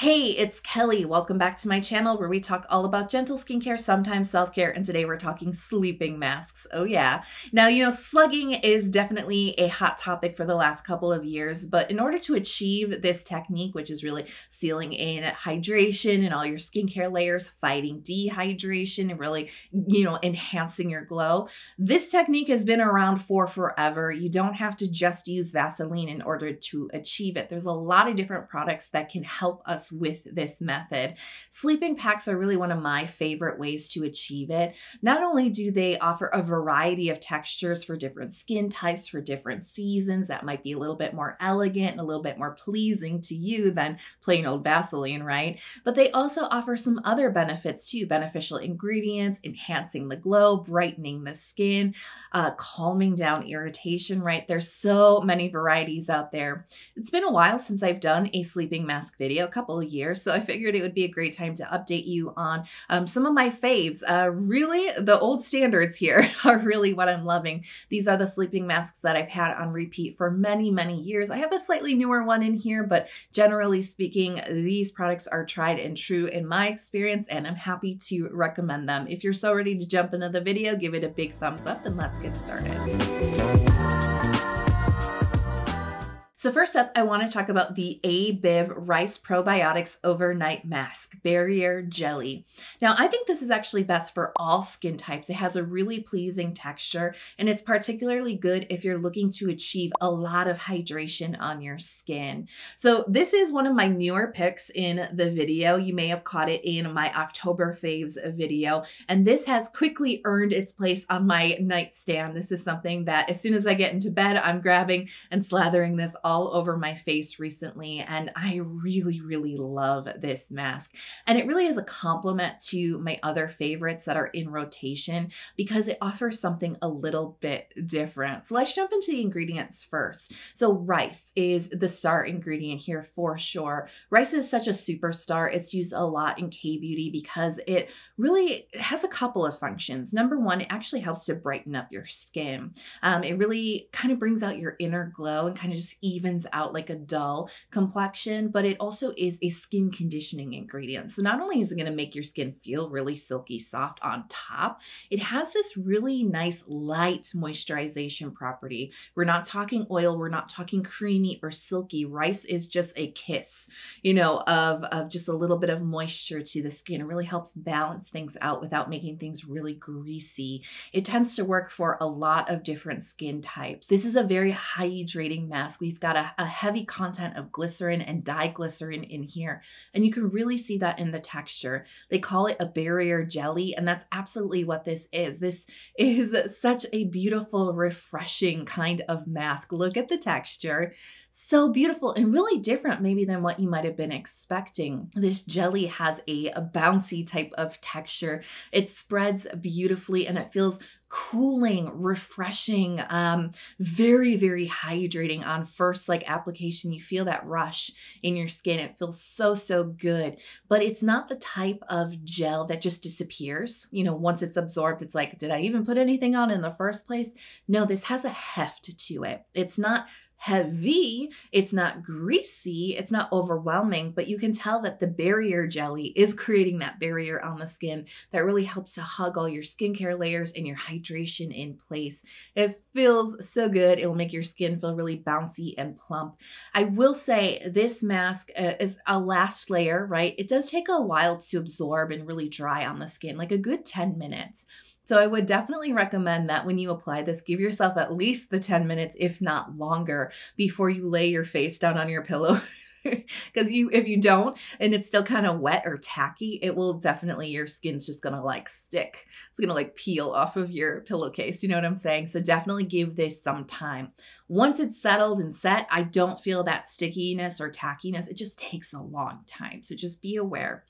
Hey, it's Kelly. Welcome back to my channel where we talk all about gentle skincare, sometimes self-care, and today we're talking sleeping masks. Oh yeah. Now, you know, slugging is definitely a hot topic for the last couple of years, but in order to achieve this technique, which is really sealing in hydration and all your skincare layers, fighting dehydration, and really, you know, enhancing your glow, this technique has been around for forever. You don't have to just use Vaseline in order to achieve it. There's a lot of different products that can help us with this method. Sleeping packs are really one of my favorite ways to achieve it. Not only do they offer a variety of textures for different skin types, for different seasons, that might be a little bit more elegant and a little bit more pleasing to you than plain old Vaseline, right? But they also offer some other benefits too, beneficial ingredients, enhancing the glow, brightening the skin, calming down irritation, right? There's so many varieties out there. It's been a while since I've done a sleeping mask video, a couple years, so I figured it would be a great time to update you on some of my faves. Really, the old standards here are really what I'm loving. These are the sleeping masks that I've had on repeat for many, many years. I have a slightly newer one in here, but generally speaking, these products are tried and true in my experience, and I'm happy to recommend them. If you're so ready to jump into the video, give it a big thumbs up and let's get started. So first up, I want to talk about the Abib Rice Probiotics Overnight Mask Barrier Jelly. Now, I think this is actually best for all skin types. It has a really pleasing texture, and it's particularly good if you're looking to achieve a lot of hydration on your skin. So this is one of my newer picks in the video. You may have caught it in my October faves video, and this has quickly earned its place on my nightstand. This is something that as soon as I get into bed, I'm grabbing and slathering this all over my face recently, and I really, really love this mask. And it really is a compliment to my other favorites that are in rotation because it offers something a little bit different. So let's jump into the ingredients first. So rice is the star ingredient here for sure. Rice is such a superstar. It's used a lot in K-beauty because it really has a couple of functions. Number one, it actually helps to brighten up your skin. It really kind of brings out your inner glow and kind of just evens out like a dull complexion, but it also is a skin conditioning ingredient. So not only is it going to make your skin feel really silky soft on top, it has this really nice light moisturization property. We're not talking oil. We're not talking creamy or silky. Rice is just a kiss, you know, of just a little bit of moisture to the skin. It really helps balance things out without making things really greasy. It tends to work for a lot of different skin types. This is a very hydrating mask. We've got a heavy content of glycerin and diglycerin in here, and you can really see that in the texture. They call it a barrier jelly, and that's absolutely what this is. This is such a beautiful, refreshing kind of mask. Look at the texture. So beautiful and really different maybe than what you might have been expecting. This jelly has a bouncy type of texture. It spreads beautifully and it feels cooling, refreshing, very, very hydrating on first like application. You feel that rush in your skin. It feels so, so good, but it's not the type of gel that just disappears. You know, once it's absorbed, it's like, did I even put anything on in the first place? No, this has a heft to it. It's not heavy, it's not greasy, it's not overwhelming, but you can tell that the barrier jelly is creating that barrier on the skin that really helps to hug all your skincare layers and your hydration in place. It feels so good. It will make your skin feel really bouncy and plump. I will say this mask is a last layer, right? It does take a while to absorb and really dry on the skin, like a good 10 minutes. So I would definitely recommend that when you apply this, give yourself at least the 10 minutes, if not longer, before you lay your face down on your pillow. Because if you don't, and it's still kind of wet or tacky, it will definitely, your skin's just going to like stick. It's going to like peel off of your pillowcase. You know what I'm saying? So definitely give this some time. Once it's settled and set, I don't feel that stickiness or tackiness. It just takes a long time. So just be aware.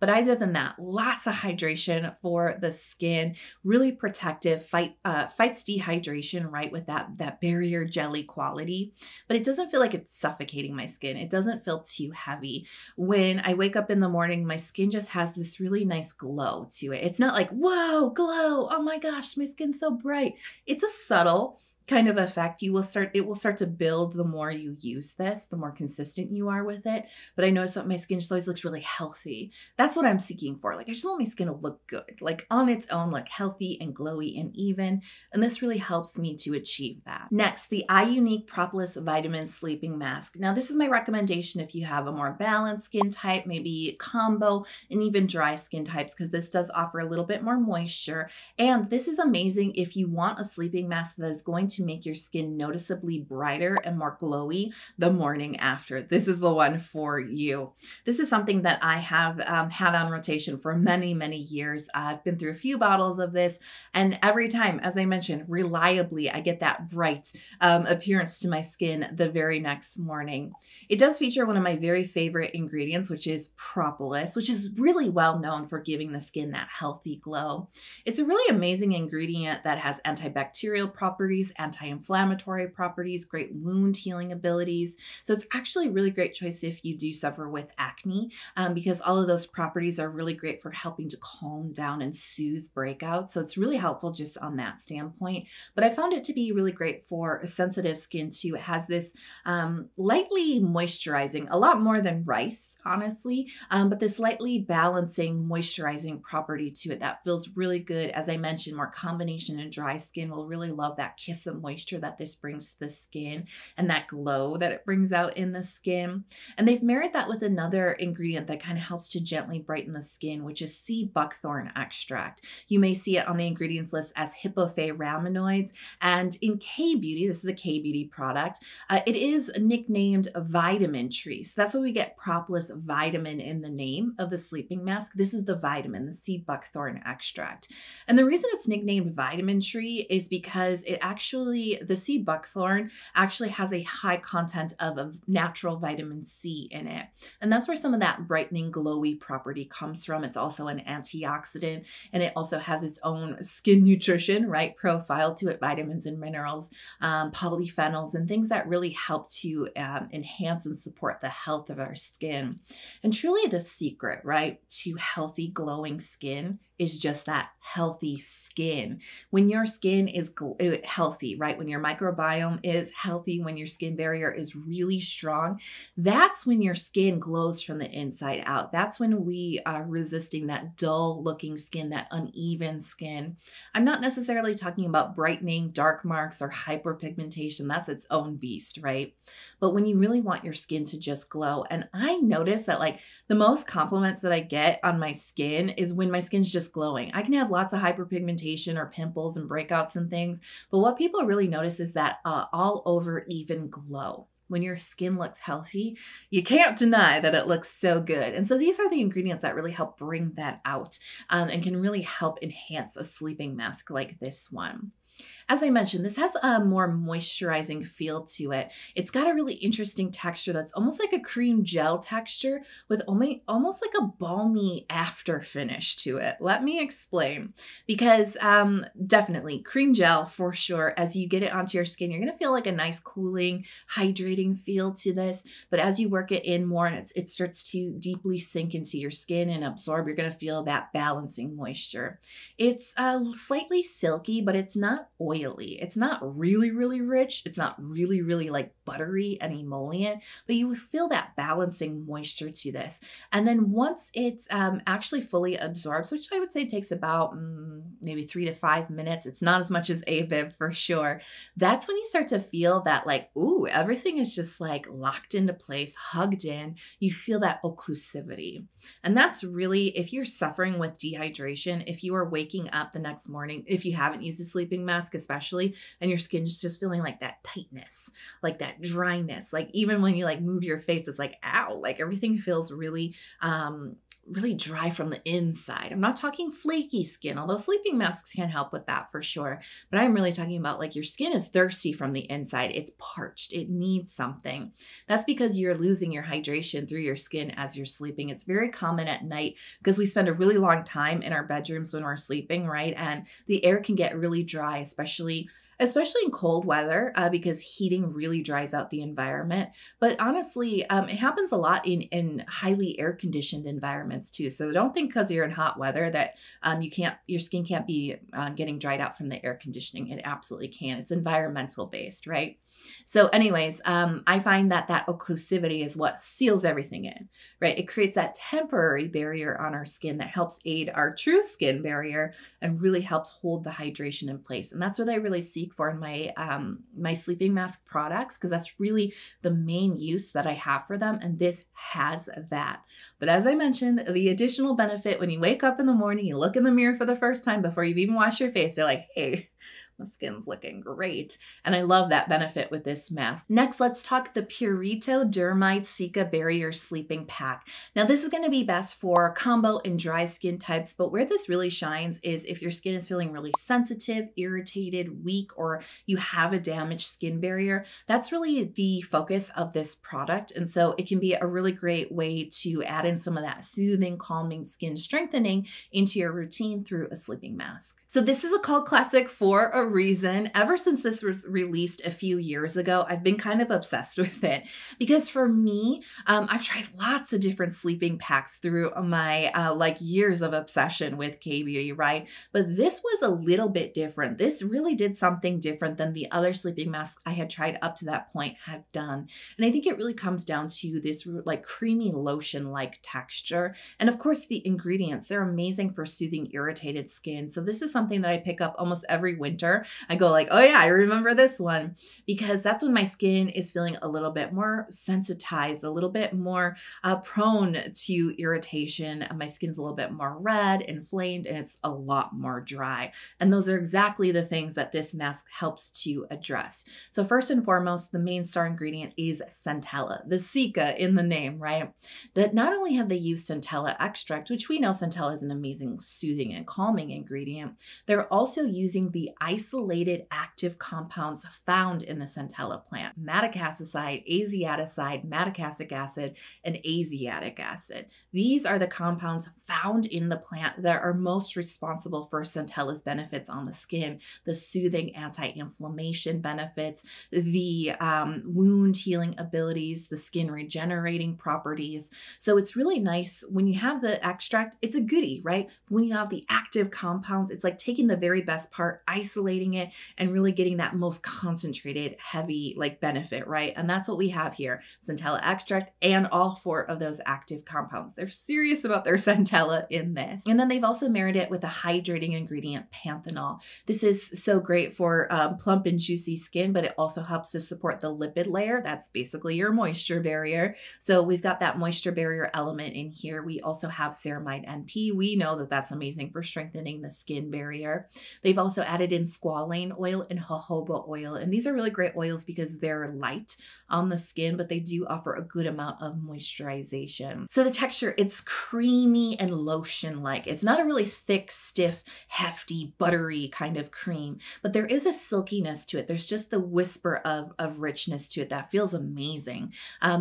But other than that, lots of hydration for the skin, really protective, fights dehydration, right? With that barrier jelly quality, but it doesn't feel like it's suffocating my skin. It doesn't feel too heavy. When I wake up in the morning, my skin just has this really nice glow to it. It's not like, whoa, glow. Oh my gosh, my skin's so bright. It's a subtle kind of effect. It will start to build the more you use this, the more consistent you are with it. But I noticed that my skin just always looks really healthy. That's what I'm seeking for. Like, I just want my skin to look good, like on its own, look healthy and glowy and even. And this really helps me to achieve that. Next, the Iunik propolis vitamin sleeping mask. Now this is my recommendation if you have a more balanced skin type, maybe combo and even dry skin types, because this does offer a little bit more moisture. And this is amazing if you want a sleeping mask that is going to make your skin noticeably brighter and more glowy the morning after. This is the one for you. This is something that I have had on rotation for many, many years. I've been through a few bottles of this, and every time, as I mentioned, reliably, I get that bright appearance to my skin the very next morning. It does feature one of my very favorite ingredients, which is propolis, which is really well known for giving the skin that healthy glow. It's a really amazing ingredient that has antibacterial properties, anti-inflammatory properties, great wound healing abilities. So it's actually a really great choice if you do suffer with acne, because all of those properties are really great for helping to calm down and soothe breakouts. So it's really helpful just on that standpoint. But I found it to be really great for sensitive skin too. It has this lightly moisturizing, a lot more than rice, honestly, but this lightly balancing, moisturizing property to it that feels really good. As I mentioned, more combination and dry skin will really love that kiss the moisture that this brings to the skin and that glow that it brings out in the skin. And they've married that with another ingredient that kind of helps to gently brighten the skin, which is sea buckthorn extract. You may see it on the ingredients list as hippophae rhamnoides. And in K-Beauty, this is a K-Beauty product, it is nicknamed a vitamin tree. So that's why we get propolis vitamin in the name of the sleeping mask. This is the vitamin, the sea buckthorn extract. And the reason it's nicknamed vitamin tree is because it actually, the sea buckthorn actually has a high content of a natural vitamin C in it. And that's where some of that brightening, glowy property comes from. It's also an antioxidant, and it also has its own skin nutrition, right, profile to it, vitamins and minerals, polyphenols, and things that really help to enhance and support the health of our skin. And truly the secret, right, to healthy, glowing skin is just that healthy skin. When your skin is healthy, right? When your microbiome is healthy, when your skin barrier is really strong, that's when your skin glows from the inside out. That's when we are resisting that dull looking skin, that uneven skin. I'm not necessarily talking about brightening, dark marks, or hyperpigmentation. That's its own beast, right? But when you really want your skin to just glow, and I notice that like the most compliments that I get on my skin is when my skin's just glowing. I can have lots of hyperpigmentation or pimples and breakouts and things, but what people really notice is that all over even glow. When your skin looks healthy, you can't deny that it looks so good. And so these are the ingredients that really help bring that out and can really help enhance a sleeping mask like this one. As I mentioned, this has a more moisturizing feel to it. It's got a really interesting texture that's almost like a cream gel texture with almost like a balmy after finish to it. Let me explain, because definitely cream gel for sure. As you get it onto your skin, you're going to feel like a nice cooling, hydrating feel to this. But as you work it in more and it starts to deeply sink into your skin and absorb, you're going to feel that balancing moisture. It's slightly silky, but it's not oily. It's not really, really rich. It's not really, really like buttery and emollient, but you feel that balancing moisture to this. And then once it's actually fully absorbs, which I would say takes about maybe 3 to 5 minutes, it's not as much as Abib for sure. That's when you start to feel that like, ooh, everything is just like locked into place, hugged in. You feel that occlusivity. And that's really, if you're suffering with dehydration, if you are waking up the next morning, if you haven't used a sleeping mask especially, and your skin is just feeling like that tightness, like that dryness, like even when you like move your face, it's like, ow, like everything feels really, really dry from the inside. I'm not talking flaky skin, although sleeping masks can help with that for sure. But I'm really talking about like your skin is thirsty from the inside. It's parched. It needs something. That's because you're losing your hydration through your skin as you're sleeping. It's very common at night because we spend a really long time in our bedrooms when we're sleeping, right? And the air can get really dry, especially especially in cold weather because heating really dries out the environment. But honestly, it happens a lot in highly air conditioned environments too. So don't think because you're in hot weather that your skin can't be getting dried out from the air conditioning. It absolutely can. It's environmental based, right? So anyways, I find that occlusivity is what seals everything in, right? It creates that temporary barrier on our skin that helps aid our true skin barrier and really helps hold the hydration in place. And that's what I really seek for in my, my sleeping mask products, because that's really the main use that I have for them. And this has that. But as I mentioned, the additional benefit when you wake up in the morning, you look in the mirror for the first time before you've even washed your face, you're like, hey, my skin's looking great. And I love that benefit with this mask. Next, let's talk the Purito Dermide Cica Barrier Sleeping Pack. Now this is gonna be best for combo and dry skin types, but where this really shines is if your skin is feeling really sensitive, irritated, weak, or you have a damaged skin barrier. That's really the focus of this product. And so it can be a really great way to add in some of that soothing, calming, skin strengthening into your routine through a sleeping mask. So this is a cult classic for a reason. Ever since this was released a few years ago, I've been kind of obsessed with it, because for me, I've tried lots of different sleeping packs through my like years of obsession with K-beauty, right? But this was a little bit different. This really did something different than the other sleeping masks I had tried up to that point had done. And I think it really comes down to this like creamy lotion-like texture. And of course the ingredients, they're amazing for soothing irritated skin. So this is something that I pick up almost every winter. I go like, oh yeah, I remember this one, because that's when my skin is feeling a little bit more sensitized, a little bit more prone to irritation. My skin's a little bit more red, inflamed, and it's a lot more dry. And those are exactly the things that this mask helps to address. So first and foremost, the main star ingredient is centella, the cica in the name, right? But not only have they used centella extract, which we know centella is an amazing soothing and calming ingredient, they're also using the isolated active compounds found in the centella plant: madecassoside, asiaticide, madecassic acid, and asiatic acid. These are the compounds found in the plant that are most responsible for centella's benefits on the skin, the soothing anti-inflammation benefits, the wound healing abilities, the skin regenerating properties. So it's really nice when you have the extract, it's a goodie, right? When you have the active compounds, it's like taking the very best part, isolating it, and really getting that most concentrated, heavy like benefit, right? And that's what we have here, centella extract and all four of those active compounds. They're serious about their centella in this. And then they've also married it with a hydrating ingredient, panthenol. This is so great for plump and juicy skin, but it also helps to support the lipid layer. That's basically your moisture barrier. So we've got that moisture barrier element in here. We also have Ceramide NP. We know that that's amazing for strengthening the skin barrier. They've also added in squalane oil and jojoba oil. And these are really great oils because they're light on the skin, but they do offer a good amount of moisturization. So the texture, it's creamy and lotion-like. It's not a really thick, stiff, hefty, buttery kind of cream, but there is a silkiness to it. There's just the whisper of richness to it that feels amazing.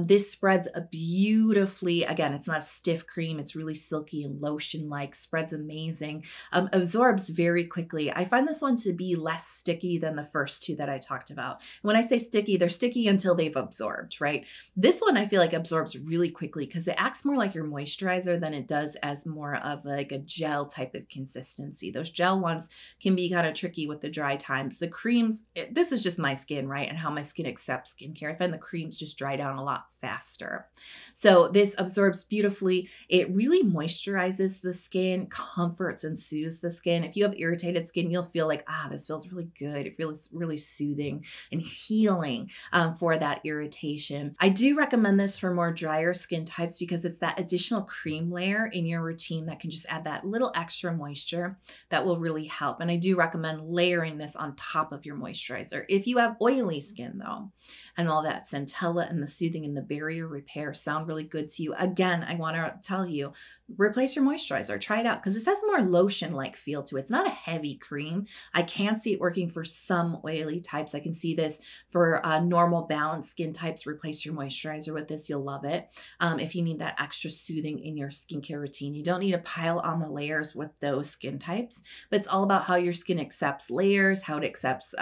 This spreads beautifully. Again, it's not a stiff cream. It's really silky and lotion-like, spreads amazing, absorbs very quickly. I find this one to be less sticky than the first two that I talked about. When I say sticky, they're sticky until they've absorbed, right? This one I feel like absorbs really quickly because it acts more like your moisturizer than it does as more of like a gel type of consistency. Those gel ones can be kind of tricky with the dry times. The creams, this is just my skin, right? And how my skin accepts skincare. I find the creams just dry down a lot faster. So this absorbs beautifully. It really moisturizes the skin, comforts and soothes the skin. If you have irritated skin, you'll feel like, ah, this feels really good. It feels really soothing and healing for that irritation. I do recommend this for more drier skin types because it's that additional cream layer in your routine that can just add that little extra moisture that will really help. And I do recommend layering this on top of your moisturizer. If you have oily skin though, and all that centella and the soothing and the barrier repair sound really good to you, again, I want to tell you, replace your moisturizer, try it out, because this has more lotion-like feel to it. It's not a heavy cream. I can't can see it working for some oily types. I can see this for normal balanced skin types. Replace your moisturizer with this. You'll love it. If you need that extra soothing in your skincare routine, you don't need to pile on the layers with those skin types, but it's all about how your skin accepts layers, how it accepts,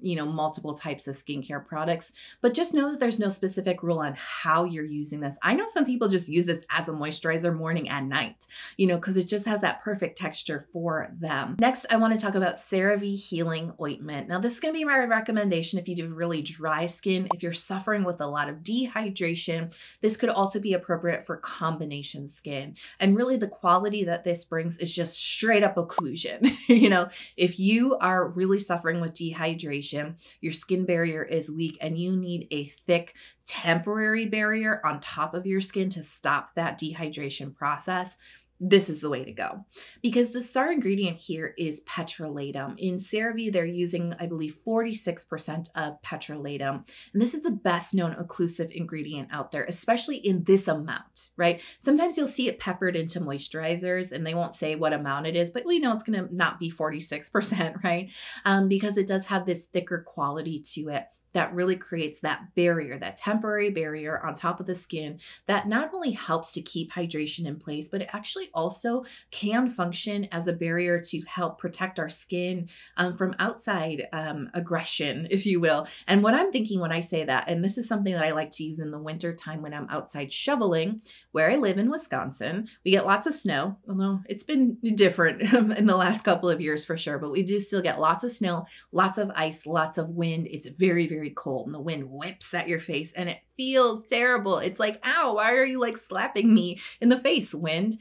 you know, multiple types of skincare products. But just know that there's no specific rule on how you're using this. I know some people just use this as a moisturizer morning and night, you know, because it just has that perfect texture for them. Next, I want to talk about CeraVe Healing Ointment. Now, this is going to be my recommendation if you do really dry skin. If you're suffering with a lot of dehydration, this could also be appropriate for combination skin. And really the quality that this brings is just straight up occlusion. You know, if you are really suffering with dehydration, your skin barrier is weak and you need a thick temporary barrier on top of your skin to stop that dehydration process, this is the way to go, because the star ingredient here is petrolatum. In CeraVe, they're using, I believe, 46% of petrolatum. And this is the best known occlusive ingredient out there, especially in this amount, right? Sometimes you'll see it peppered into moisturizers and they won't say what amount it is, but we know it's going to not be 46%, right? Because it does have this thicker quality to it that really creates that barrier, that temporary barrier on top of the skin that not only helps to keep hydration in place, but it actually also can function as a barrier to help protect our skin from outside aggression, if you will. And what I'm thinking when I say that, and this is something that I like to use in the winter time when I'm outside shoveling, where I live in Wisconsin, we get lots of snow, although it's been different in the last couple of years for sure, but we do still get lots of snow, lots of ice, lots of wind. It's very, very cold and the wind whips at your face and it feels terrible. It's like, ow, why are you like slapping me in the face, wind?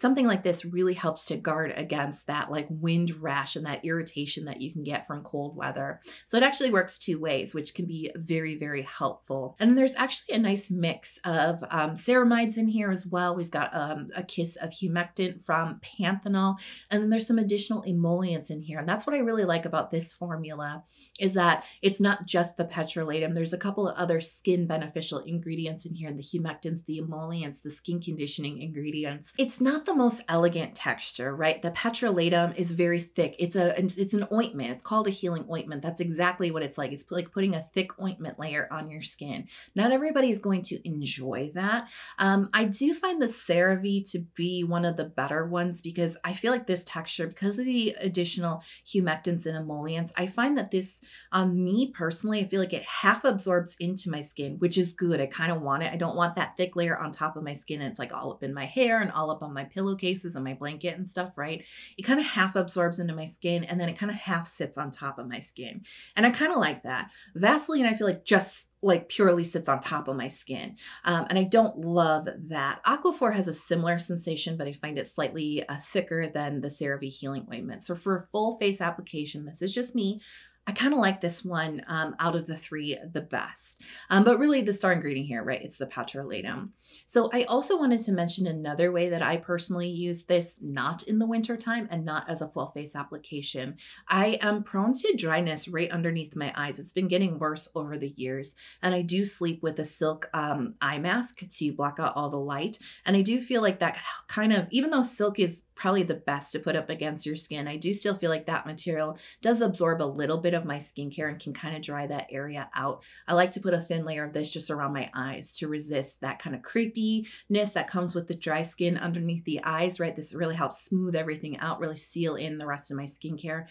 Something like this really helps to guard against that like wind rash and that irritation that you can get from cold weather. So it actually works two ways, which can be very, very helpful. And there's actually a nice mix of ceramides in here as well. We've got a kiss of humectant from panthenol, and then there's some additional emollients in here. And that's what I really like about this formula is that it's not just the petrolatum. There's a couple of other skin beneficial ingredients in here, the humectants, the emollients, the skin conditioning ingredients. It's not the most elegant texture, right? The petrolatum is very thick. It's an ointment. It's called a healing ointment. That's exactly what it's like. It's like putting a thick ointment layer on your skin. Not everybody's going to enjoy that. I do find the CeraVe to be one of the better ones because I feel like this texture, because of the additional humectants and emollients, I find that this on me personally, I feel like it half absorbs into my skin, which is good. I kind of want it. I don't want that thick layer on top of my skin and it's like all up in my hair and all up on my pillowcases and my blanket and stuff, right? It kind of half absorbs into my skin and then it kind of half sits on top of my skin. And I kind of like that. Vaseline, I feel like just like purely sits on top of my skin. And I don't love that. Aquaphor has a similar sensation, but I find it slightly thicker than the CeraVe Healing Ointment. So for a full face application, this is just me. I kind of like this one out of the three the best, but really the star ingredient here, right? It's the petrolatum. So I also wanted to mention another way that I personally use this, not in the winter time and not as a full face application. I am prone to dryness right underneath my eyes. It's been getting worse over the years, and I do sleep with a silk eye mask to block out all the light. And I do feel like that kind of, even though silk is probably the best to put up against your skin, I do still feel like that material does absorb a little bit of my skincare and can kind of dry that area out. I like to put a thin layer of this just around my eyes to resist that kind of creepiness that comes with the dry skin underneath the eyes, right? This really helps smooth everything out, really seal in the rest of my skincare.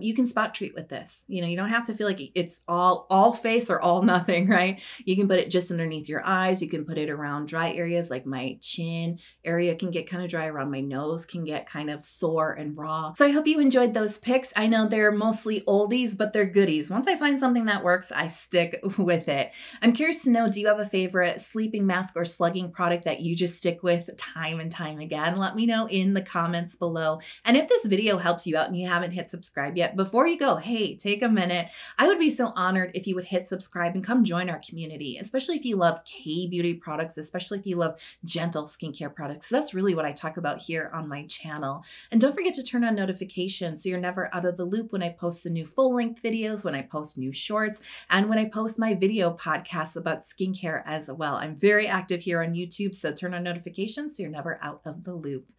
You can spot treat with this. You know, you don't have to feel like it's all face or all nothing, right? You can put it just underneath your eyes. You can put it around dry areas like my chin area can get kind of dry, around my nose can get kind of sore and raw. So I hope you enjoyed those picks. I know they're mostly oldies, but they're goodies. Once I find something that works, I stick with it. I'm curious to know, do you have a favorite sleeping mask or slugging product that you just stick with time and time again? Let me know in the comments below. And if this video helps you out and you haven't hit subscribe yet, before you go, hey, take a minute. I would be so honored if you would hit subscribe and come join our community, especially if you love K-beauty products, especially if you love gentle skincare products. That's really what I talk about here on my my channel. And don't forget to turn on notifications so you're never out of the loop when I post the new full-length videos, when I post new shorts, and when I post my video podcasts about skincare as well. I'm very active here on YouTube, so turn on notifications so you're never out of the loop.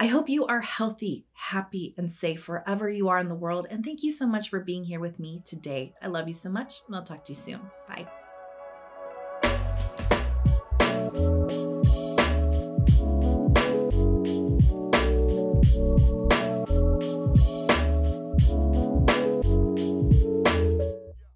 I hope you are healthy, happy, and safe wherever you are in the world, and thank you so much for being here with me today. I love you so much, and I'll talk to you soon. Bye.